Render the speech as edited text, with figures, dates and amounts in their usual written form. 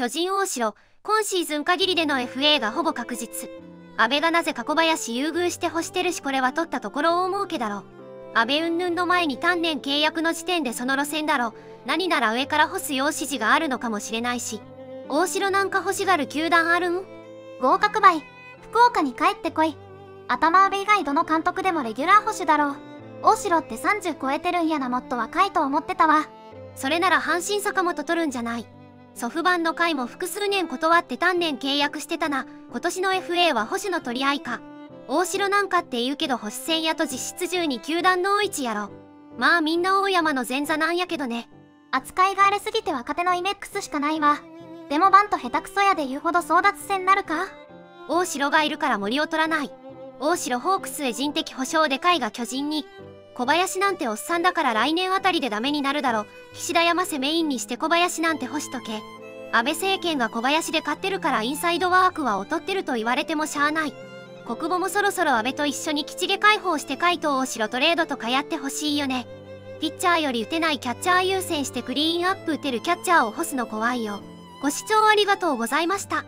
巨人大城、今シーズン限りでの FA がほぼ確実。阿部がなぜか小林優遇して欲してるし、これは取ったところ大儲けだろう。阿部云々の前に単年契約の時点でその路線だろ。何なら上から干すよう指示があるのかもしれないし。大城なんか欲しがる球団あるん？合格倍、福岡に帰ってこい。頭阿部以外どの監督でもレギュラー保守だろう。大城って30超えてるんやな、もっと若いと思ってたわ。それなら阪神坂本取るんじゃない。ソフバンの会も複数年断って単年契約してたな。今年の FA は保守の取り合いか。大城なんかって言うけど保守戦やと実質12球団の多いやろ。まあみんな大山の前座なんやけどね。扱いが荒れすぎて若手のイメックスしかないわ。でもバント下手くそやで言うほど争奪戦なるか。大城がいるから森を取らない。大城ホークスへ人的保障でかいが巨人に。小林なんておっさんだから来年あたりでダメになるだろ。岸田山瀬メインにして小林なんて干しとけ。安倍政権が小林で勝ってるからインサイドワークは劣ってると言われてもしゃあない。国母もそろそろ安倍と一緒に基地で解放して海藤大城トレードとかやってほしいよね。ピッチャーより打てないキャッチャー優先してクリーンアップ打てるキャッチャーを干すの怖いよ。ご視聴ありがとうございました。